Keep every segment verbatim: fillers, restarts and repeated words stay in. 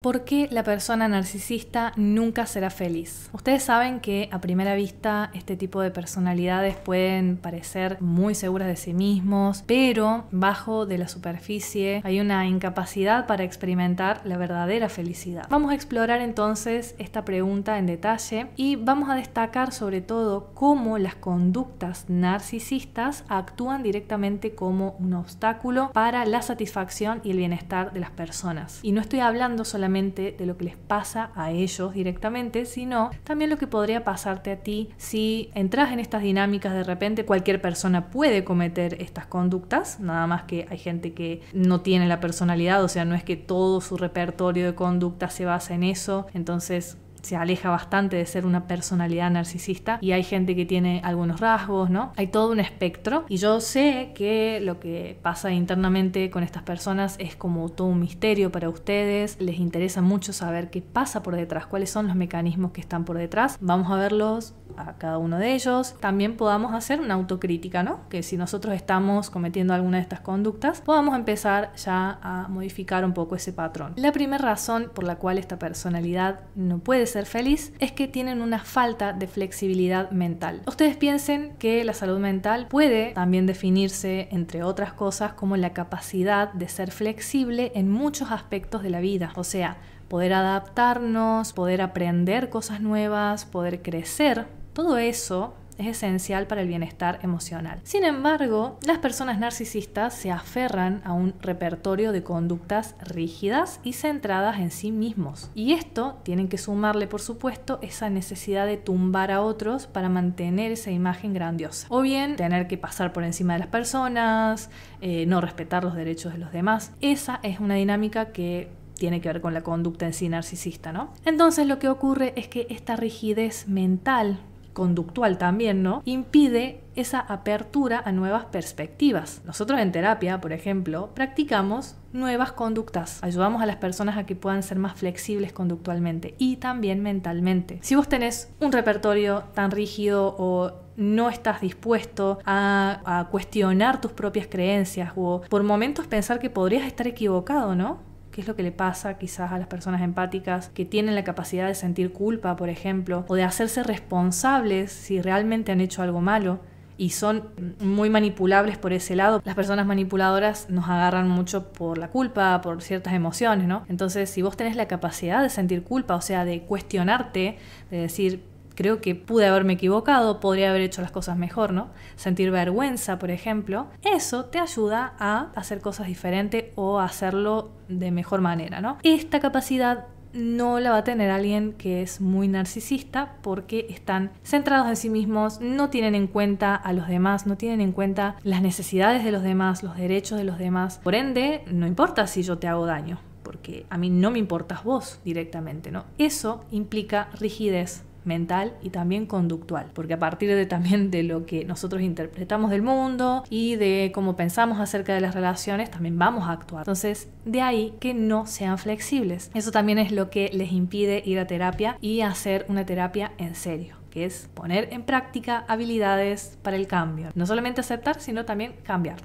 ¿Por qué la persona narcisista nunca será feliz? Ustedes saben que a primera vista este tipo de personalidades pueden parecer muy seguras de sí mismos, pero bajo de la superficie hay una incapacidad para experimentar la verdadera felicidad. Vamos a explorar entonces esta pregunta en detalle y vamos a destacar sobre todo cómo las conductas narcisistas actúan directamente como un obstáculo para la satisfacción y el bienestar de las personas. Y no estoy hablando solamente de lo que les pasa a ellos directamente, sino también lo que podría pasarte a ti si entras en estas dinámicas de repente. Cualquier persona puede cometer estas conductas, nada más que hay gente que no tiene la personalidad, o sea, no es que todo su repertorio de conductas se basa en eso, entonces se aleja bastante de ser una personalidad narcisista, y hay gente que tiene algunos rasgos, ¿no? Hay todo un espectro, y yo sé que lo que pasa internamente con estas personas es como todo un misterio para ustedes. Les interesa mucho saber qué pasa por detrás, cuáles son los mecanismos que están por detrás. Vamos a verlos a cada uno de ellos. También podamos hacer una autocrítica, ¿no? Que si nosotros estamos cometiendo alguna de estas conductas, podamos empezar ya a modificar un poco ese patrón. La primera razón por la cual esta personalidad no puede ser feliz es que tienen una falta de flexibilidad mental. Ustedes piensen que la salud mental puede también definirse, entre otras cosas, como la capacidad de ser flexible en muchos aspectos de la vida, o sea, poder adaptarnos, poder aprender cosas nuevas, poder crecer. Todo eso es esencial para el bienestar emocional. Sin embargo, las personas narcisistas se aferran a un repertorio de conductas rígidas y centradas en sí mismos. Y esto tienen que sumarle, por supuesto, esa necesidad de tumbar a otros para mantener esa imagen grandiosa. O bien, tener que pasar por encima de las personas, eh, no respetar los derechos de los demás. Esa es una dinámica que tiene que ver con la conducta en sí narcisista, ¿no? Entonces, lo que ocurre es que esta rigidez mental, conductual también, ¿no?, impide esa apertura a nuevas perspectivas. Nosotros en terapia, por ejemplo, practicamos nuevas conductas. Ayudamos a las personas a que puedan ser más flexibles conductualmente y también mentalmente. Si vos tenés un repertorio tan rígido o no estás dispuesto a, a cuestionar tus propias creencias, o por momentos pensar que podrías estar equivocado, ¿no?, que es lo que le pasa quizás a las personas empáticas que tienen la capacidad de sentir culpa, por ejemplo, o de hacerse responsables si realmente han hecho algo malo, y son muy manipulables por ese lado. Las personas manipuladoras nos agarran mucho por la culpa, por ciertas emociones, ¿no? Entonces, si vos tenés la capacidad de sentir culpa, o sea, de cuestionarte, de decir, creo que pude haberme equivocado, podría haber hecho las cosas mejor, ¿no? Sentir vergüenza, por ejemplo, eso te ayuda a hacer cosas diferentes o a hacerlo de mejor manera, ¿no? Esta capacidad no la va a tener alguien que es muy narcisista, porque están centrados en sí mismos, no tienen en cuenta a los demás, no tienen en cuenta las necesidades de los demás, los derechos de los demás. Por ende, no importa si yo te hago daño, porque a mí no me importas vos directamente, ¿no? Eso implica rigidez mental y también conductual, porque a partir de también de lo que nosotros interpretamos del mundo y de cómo pensamos acerca de las relaciones, también vamos a actuar. Entonces, de ahí que no sean flexibles. Eso también es lo que les impide ir a terapia y hacer una terapia en serio, que es poner en práctica habilidades para el cambio. No solamente aceptar, sino también cambiar.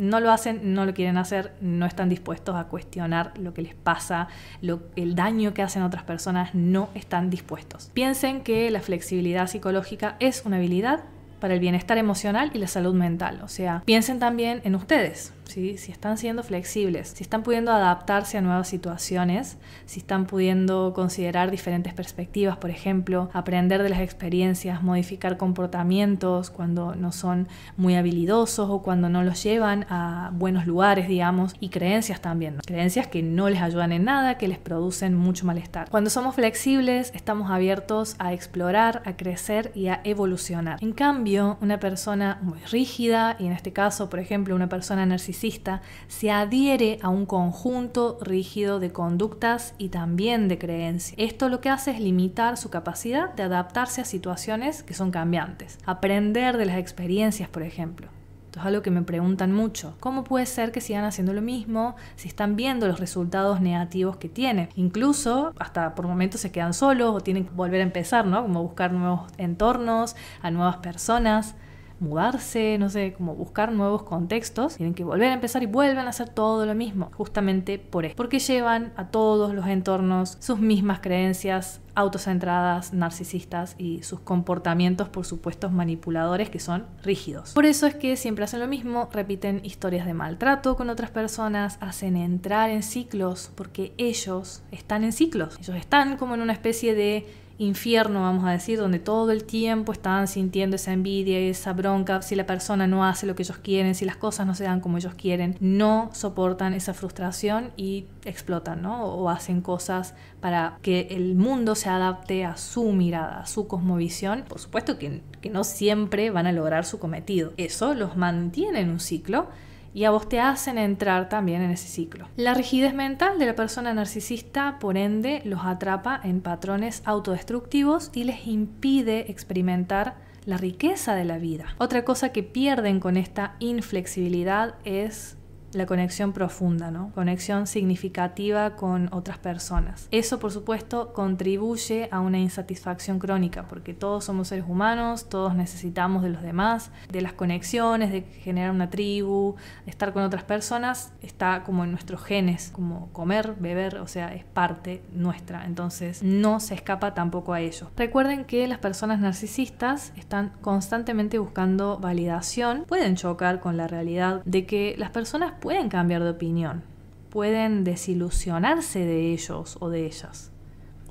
No lo hacen, no lo quieren hacer, no están dispuestos a cuestionar lo que les pasa, lo, el daño que hacen a otras personas, no están dispuestos. Piensen que la flexibilidad psicológica es una habilidad para el bienestar emocional y la salud mental. O sea, piensen también en ustedes, ¿sí? Si están siendo flexibles, si están pudiendo adaptarse a nuevas situaciones, si están pudiendo considerar diferentes perspectivas, por ejemplo, aprender de las experiencias, modificar comportamientos cuando no son muy habilidosos o cuando no los llevan a buenos lugares, digamos, y creencias también, ¿no? Creencias que no les ayudan en nada, que les producen mucho malestar. Cuando somos flexibles, estamos abiertos a explorar, a crecer y a evolucionar. En cambio, una persona muy rígida, y en este caso, por ejemplo, una persona narcisista, se adhiere a un conjunto rígido de conductas y también de creencias. Esto lo que hace es limitar su capacidad de adaptarse a situaciones que son cambiantes. Aprender de las experiencias, por ejemplo. Esto es algo que me preguntan mucho. ¿Cómo puede ser que sigan haciendo lo mismo si están viendo los resultados negativos que tienen? Incluso hasta por momentos se quedan solos o tienen que volver a empezar, ¿no? Como buscar nuevos entornos, a nuevas personas. mudarse, no sé, como buscar nuevos contextos, tienen que volver a empezar y vuelven a hacer todo lo mismo, justamente por esto, porque llevan a todos los entornos sus mismas creencias autocentradas, narcisistas y sus comportamientos, por supuesto, manipuladores que son rígidos. Por eso es que siempre hacen lo mismo, repiten historias de maltrato con otras personas, hacen entrar en ciclos porque ellos están en ciclos. Ellos están como en una especie de infierno, vamos a decir, donde todo el tiempo están sintiendo esa envidia y esa bronca, si la persona no hace lo que ellos quieren, si las cosas no se dan como ellos quieren, no soportan esa frustración y explotan, ¿no? O hacen cosas para que el mundo se adapte a su mirada, a su cosmovisión. Por supuesto que, que no siempre van a lograr su cometido. Eso los mantiene en un ciclo y a vos te hacen entrar también en ese ciclo. La rigidez mental de la persona narcisista, por ende, los atrapa en patrones autodestructivos y les impide experimentar la riqueza de la vida. Otra cosa que pierden con esta inflexibilidad es la conexión profunda, ¿no? Conexión significativa con otras personas. Eso, por supuesto, contribuye a una insatisfacción crónica, porque todos somos seres humanos, todos necesitamos de los demás, de las conexiones, de generar una tribu, de estar con otras personas. Está como en nuestros genes, como comer, beber, o sea, es parte nuestra. Entonces, no se escapa tampoco a ello. Recuerden que las personas narcisistas están constantemente buscando validación. Pueden chocar con la realidad de que las personas pueden cambiar de opinión, pueden desilusionarse de ellos o de ellas,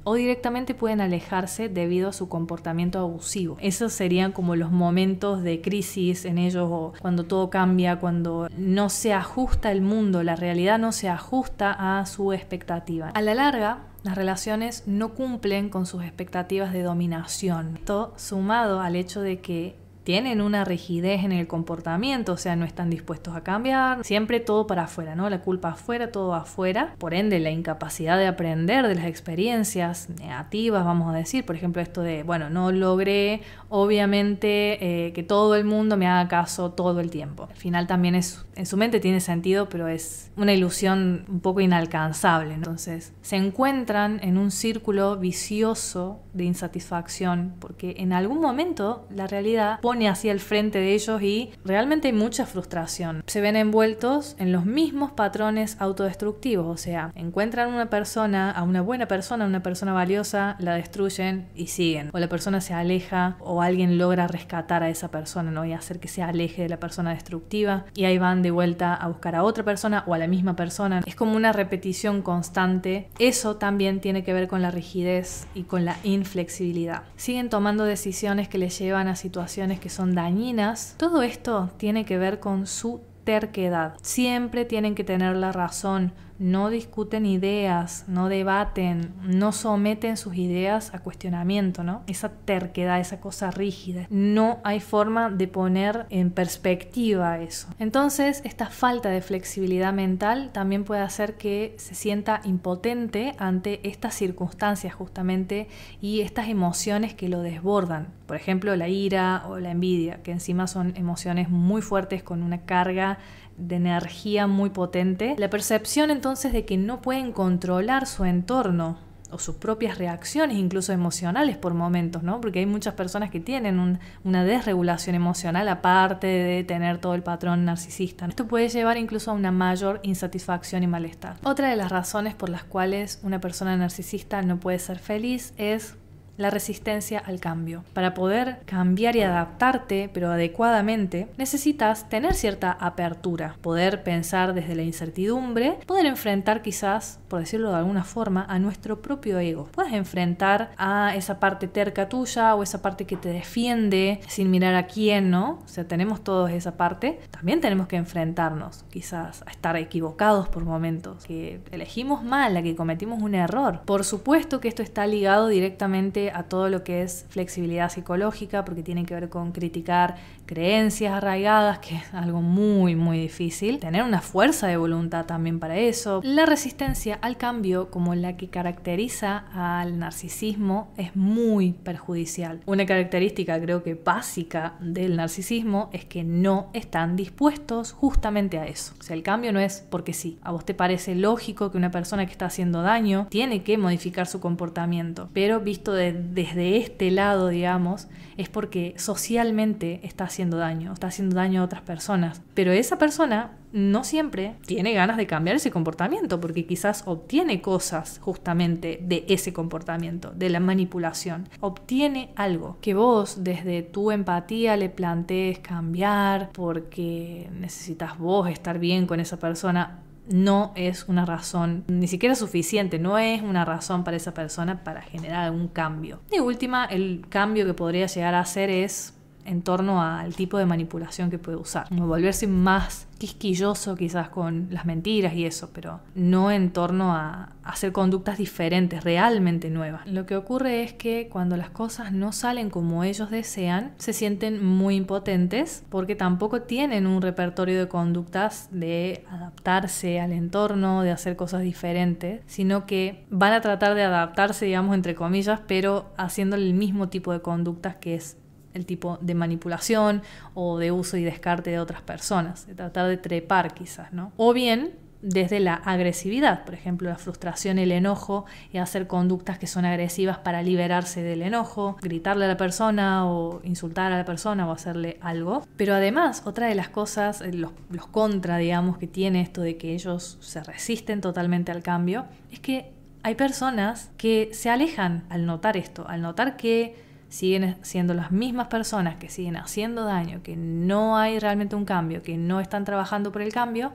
o directamente pueden alejarse debido a su comportamiento abusivo. Esos serían como los momentos de crisis en ellos, o cuando todo cambia, cuando no se ajusta el mundo, la realidad no se ajusta a su expectativa. A la larga, las relaciones no cumplen con sus expectativas de dominación. Esto sumado al hecho de que tienen una rigidez en el comportamiento, o sea, no están dispuestos a cambiar, siempre todo para afuera, ¿no? La culpa afuera, todo afuera. Por ende, la incapacidad de aprender de las experiencias negativas, vamos a decir, por ejemplo, esto de, bueno, no logré, obviamente, eh, que todo el mundo me haga caso todo el tiempo. Al final también es, en su mente tiene sentido, pero es una ilusión un poco inalcanzable, ¿no? Entonces, se encuentran en un círculo vicioso de insatisfacción, porque en algún momento la realidad pone hacia el frente de ellos y realmente hay mucha frustración. Se ven envueltos en los mismos patrones autodestructivos, o sea, encuentran una persona, a una buena persona, una persona valiosa, la destruyen y siguen. O la persona se aleja, o alguien logra rescatar a esa persona, ¿no? Y hacer que se aleje de la persona destructiva, y ahí van de vuelta a buscar a otra persona o a la misma persona. Es como una repetición constante. Eso también tiene que ver con la rigidez y con la inflexibilidad. Siguen tomando decisiones que les llevan a situaciones que que son dañinas. Todo esto tiene que ver con su terquedad. Siempre tienen que tener la razón, no discuten ideas, no debaten, no someten sus ideas a cuestionamiento, ¿no? Esa terquedad, esa cosa rígida. No hay forma de poner en perspectiva eso. Entonces, esta falta de flexibilidad mental también puede hacer que se sienta impotente ante estas circunstancias justamente y estas emociones que lo desbordan. Por ejemplo, la ira o la envidia, que encima son emociones muy fuertes con una carga de energía muy potente. La percepción entonces de que no pueden controlar su entorno o sus propias reacciones, incluso emocionales por momentos, ¿no? Porque hay muchas personas que tienen un, una desregulación emocional aparte de tener todo el patrón narcisista. Esto puede llevar incluso a una mayor insatisfacción y malestar. Otra de las razones por las cuales una persona narcisista no puede ser feliz es la resistencia al cambio. Para poder cambiar y adaptarte, pero adecuadamente, necesitas tener cierta apertura, poder pensar desde la incertidumbre, poder enfrentar quizás, por decirlo de alguna forma, a nuestro propio ego. Puedes enfrentar a esa parte terca tuya o esa parte que te defiende sin mirar a quién, ¿no? O sea, tenemos todos esa parte. También tenemos que enfrentarnos quizás a estar equivocados por momentos, que elegimos mal, a que cometimos un error. Por supuesto que esto está ligado directamente a todo lo que es flexibilidad psicológica, porque tiene que ver con criticar creencias arraigadas, que es algo muy muy difícil, tener una fuerza de voluntad también para eso. La resistencia al cambio, como la que caracteriza al narcisismo, es muy perjudicial. Una característica, creo que básica, del narcisismo es que no están dispuestos justamente a eso. O sea, el cambio no es porque sí. A vos te parece lógico que una persona que está haciendo daño tiene que modificar su comportamiento, pero visto desde desde este lado, digamos, es porque socialmente está haciendo daño, está haciendo daño a otras personas. Pero esa persona no siempre tiene ganas de cambiar ese comportamiento, porque quizás obtiene cosas justamente de ese comportamiento, de la manipulación. Obtiene algo que vos desde tu empatía le plantees cambiar porque necesitas vos estar bien con esa persona. No es una razón, ni siquiera suficiente, no es una razón para esa persona para generar algún cambio. Y última, el cambio que podría llegar a hacer es en torno al tipo de manipulación que puede usar. Como volverse más quisquilloso quizás con las mentiras y eso, pero no en torno a hacer conductas diferentes, realmente nuevas. Lo que ocurre es que cuando las cosas no salen como ellos desean, se sienten muy impotentes porque tampoco tienen un repertorio de conductas de adaptarse al entorno, de hacer cosas diferentes, sino que van a tratar de adaptarse, digamos, entre comillas, pero haciendo el mismo tipo de conductas que es el tipo de manipulación o de uso y descarte de otras personas, de tratar de trepar quizás, ¿no? O bien desde la agresividad, por ejemplo, la frustración, el enojo, y hacer conductas que son agresivas para liberarse del enojo, gritarle a la persona o insultar a la persona o hacerle algo. Pero además, otra de las cosas, los, los contra, digamos, que tiene esto de que ellos se resisten totalmente al cambio, es que hay personas que se alejan al notar esto, al notar que siguen siendo las mismas personas, que siguen haciendo daño, que no hay realmente un cambio, que no están trabajando por el cambio,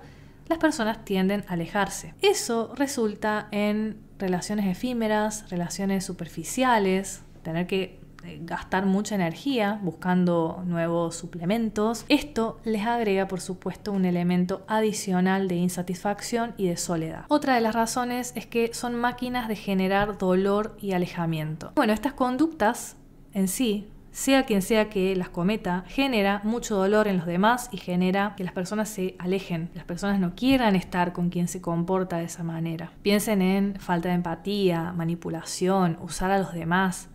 las personas tienden a alejarse. Eso resulta en relaciones efímeras, relaciones superficiales, tener que gastar mucha energía buscando nuevos suplementos. Esto les agrega, por supuesto, un elemento adicional de insatisfacción y de soledad. Otra de las razones es que son máquinas de generar dolor y alejamiento. Bueno, estas conductas en sí, sea quien sea que las cometa, genera mucho dolor en los demás y genera que las personas se alejen, las personas no quieran estar con quien se comporta de esa manera. Piensen en falta de empatía, manipulación, usar a los demás.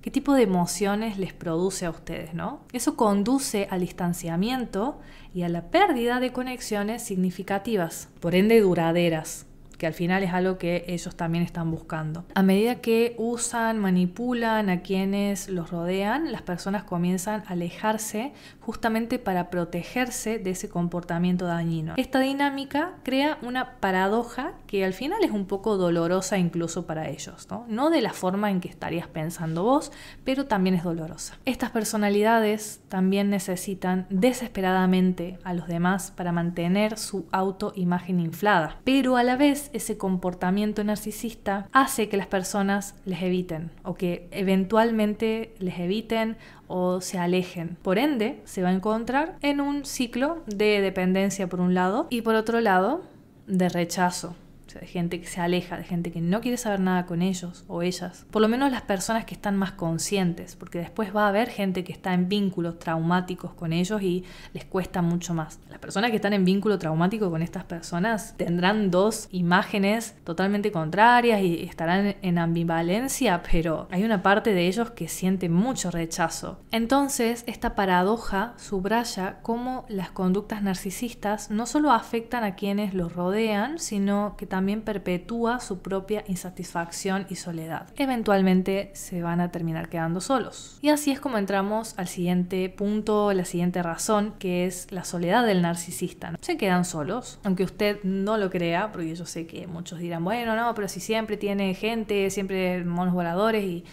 ¿Qué tipo de emociones les produce a ustedes, no? Eso conduce al distanciamiento y a la pérdida de conexiones significativas, por ende duraderas, que al final es algo que ellos también están buscando. A medida que usan, manipulan a quienes los rodean, las personas comienzan a alejarse justamente para protegerse de ese comportamiento dañino. Esta dinámica crea una paradoja que al final es un poco dolorosa incluso para ellos, ¿no? No de la forma en que estarías pensando vos, pero también es dolorosa. Estas personalidades también necesitan desesperadamente a los demás para mantener su autoimagen inflada, pero a la vez ese comportamiento narcisista hace que las personas les eviten o que eventualmente les eviten o se alejen. Por ende, se va a encontrar en un ciclo de dependencia por un lado y por otro lado de rechazo. O sea, de gente que se aleja, de gente que no quiere saber nada con ellos o ellas. Por lo menos las personas que están más conscientes, porque después va a haber gente que está en vínculos traumáticos con ellos y les cuesta mucho más. Las personas que están en vínculo traumático con estas personas tendrán dos imágenes totalmente contrarias y estarán en ambivalencia, pero hay una parte de ellos que siente mucho rechazo. Entonces, esta paradoja subraya cómo las conductas narcisistas no solo afectan a quienes los rodean, sino que también también perpetúa su propia insatisfacción y soledad. Eventualmente se van a terminar quedando solos. Y así es como entramos al siguiente punto, la siguiente razón, que es la soledad del narcisista, ¿no? Se quedan solos, aunque usted no lo crea, porque yo sé que muchos dirán, bueno, no, pero si siempre tiene gente, siempre monos voladores, y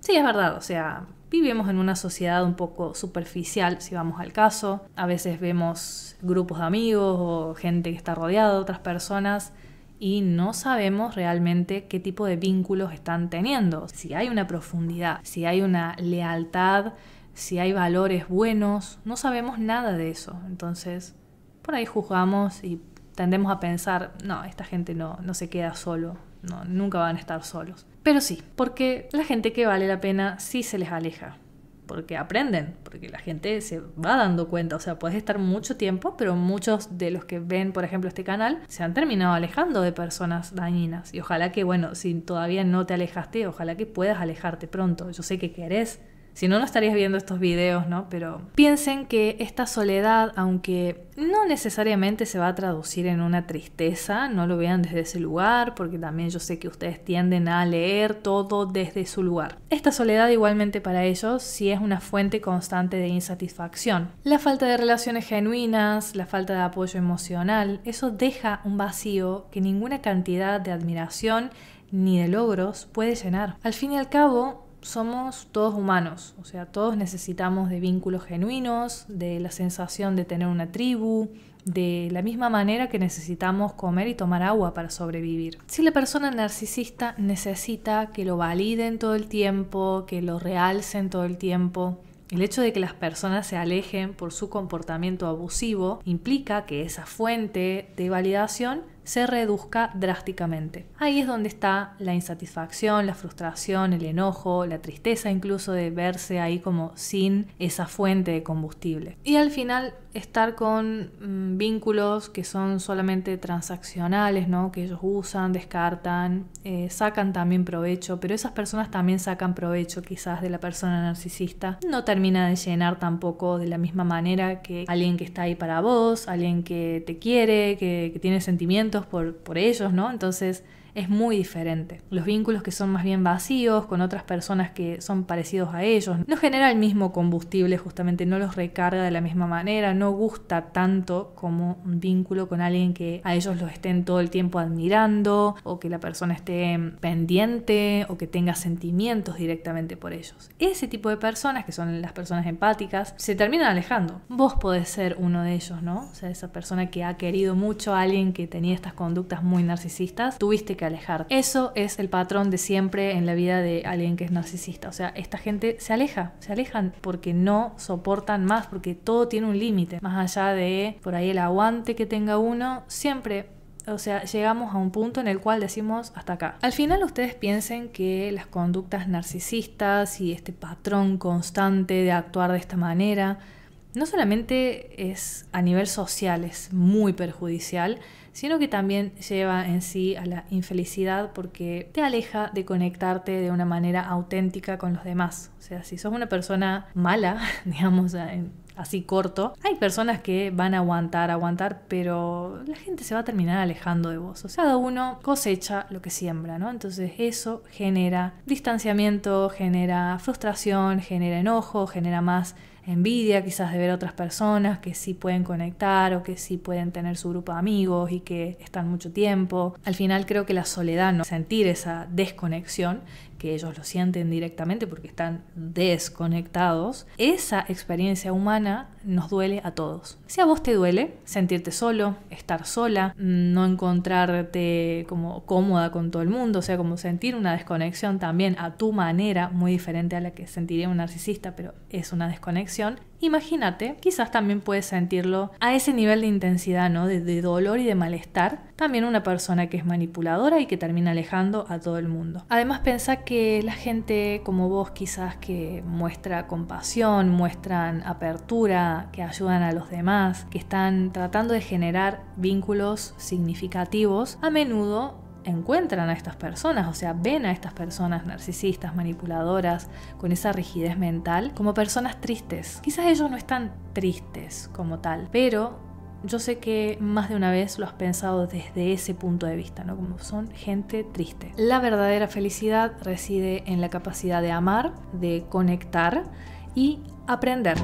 sí, es verdad, o sea, vivimos en una sociedad un poco superficial, si vamos al caso. A veces vemos grupos de amigos o gente que está rodeada de otras personas, y no sabemos realmente qué tipo de vínculos están teniendo, si hay una profundidad, si hay una lealtad, si hay valores buenos, no sabemos nada de eso. Entonces, por ahí juzgamos y tendemos a pensar, no, esta gente no, no se queda solo, no, nunca van a estar solos. Pero sí, porque la gente que vale la pena sí se les aleja, porque aprenden, porque la gente se va dando cuenta. O sea, puedes estar mucho tiempo, pero muchos de los que ven, por ejemplo, este canal, se han terminado alejando de personas dañinas. Y ojalá que, bueno, si todavía no te alejaste, ojalá que puedas alejarte pronto. Yo sé que querés Si no, no estarías viendo estos videos, ¿no? Pero piensen que esta soledad, aunque no necesariamente se va a traducir en una tristeza, no lo vean desde ese lugar, porque también yo sé que ustedes tienden a leer todo desde su lugar. Esta soledad igualmente para ellos sí es una fuente constante de insatisfacción. La falta de relaciones genuinas, la falta de apoyo emocional, eso deja un vacío que ninguna cantidad de admiración ni de logros puede llenar. Al fin y al cabo, somos todos humanos, o sea, todos necesitamos de vínculos genuinos, de la sensación de tener una tribu, de la misma manera que necesitamos comer y tomar agua para sobrevivir. Si la persona narcisista necesita que lo validen todo el tiempo, que lo realcen todo el tiempo, el hecho de que las personas se alejen por su comportamiento abusivo implica que esa fuente de validación se reduzca drásticamente. Ahí es donde está la insatisfacción, la frustración, el enojo, la tristeza incluso de verse ahí como sin esa fuente de combustible. Y al final estar con mmm, vínculos que son solamente transaccionales, ¿no? Que ellos usan, descartan, eh, sacan también provecho, pero esas personas también sacan provecho quizás de la persona narcisista. No termina de llenar tampoco de la misma manera que alguien que está ahí para vos, alguien que te quiere, que, que tiene sentimientos Por, por ellos, ¿no? Entonces es muy diferente. Los vínculos que son más bien vacíos, con otras personas que son parecidos a ellos, no genera el mismo combustible, justamente no los recarga de la misma manera, no gusta tanto como un vínculo con alguien que a ellos los estén todo el tiempo admirando, o que la persona esté pendiente, o que tenga sentimientos directamente por ellos. Ese tipo de personas, que son las personas empáticas, se terminan alejando. Vos podés ser uno de ellos, ¿no? O sea, esa persona que ha querido mucho a alguien que tenía estas conductas muy narcisistas, tuviste que alejarte. Eso es el patrón de siempre en la vida de alguien que es narcisista. O sea, esta gente se aleja, se alejan porque no soportan más, porque todo tiene un límite. Más allá de por ahí el aguante que tenga uno, siempre, o sea, llegamos a un punto en el cual decimos hasta acá. Al final ustedes piensen que las conductas narcisistas y este patrón constante de actuar de esta manera, no solamente es a nivel social, es muy perjudicial, sino que también lleva en sí a la infelicidad porque te aleja de conectarte de una manera auténtica con los demás. O sea, si sos una persona mala, digamos así corto, hay personas que van a aguantar, aguantar, pero la gente se va a terminar alejando de vos. O sea, cada uno cosecha lo que siembra, ¿no? Entonces eso genera distanciamiento, genera frustración, genera enojo, genera más envidia quizás de ver a otras personas que sí pueden conectar o que sí pueden tener su grupo de amigos y que están mucho tiempo. Al final creo que la soledad, ¿no? Sentir esa desconexión, que ellos lo sienten directamente porque están desconectados, esa experiencia humana nos duele a todos. Si a vos te duele sentirte solo, estar sola, no encontrarte como cómoda con todo el mundo, o sea, como sentir una desconexión también a tu manera, muy diferente a la que sentiría un narcisista, pero es una desconexión, imagínate, quizás también puedes sentirlo a ese nivel de intensidad, ¿no? De, de dolor y de malestar. También una persona que es manipuladora y que termina alejando a todo el mundo. Además, pensá que la gente como vos quizás que muestra compasión, muestran apertura, que ayudan a los demás, que están tratando de generar vínculos significativos, a menudo encuentran a estas personas, o sea, ven a estas personas narcisistas, manipuladoras, con esa rigidez mental, como personas tristes. Quizás ellos no están tristes como tal, pero yo sé que más de una vez lo has pensado desde ese punto de vista, ¿no? Como son gente triste. La verdadera felicidad reside en la capacidad de amar, de conectar y aprender.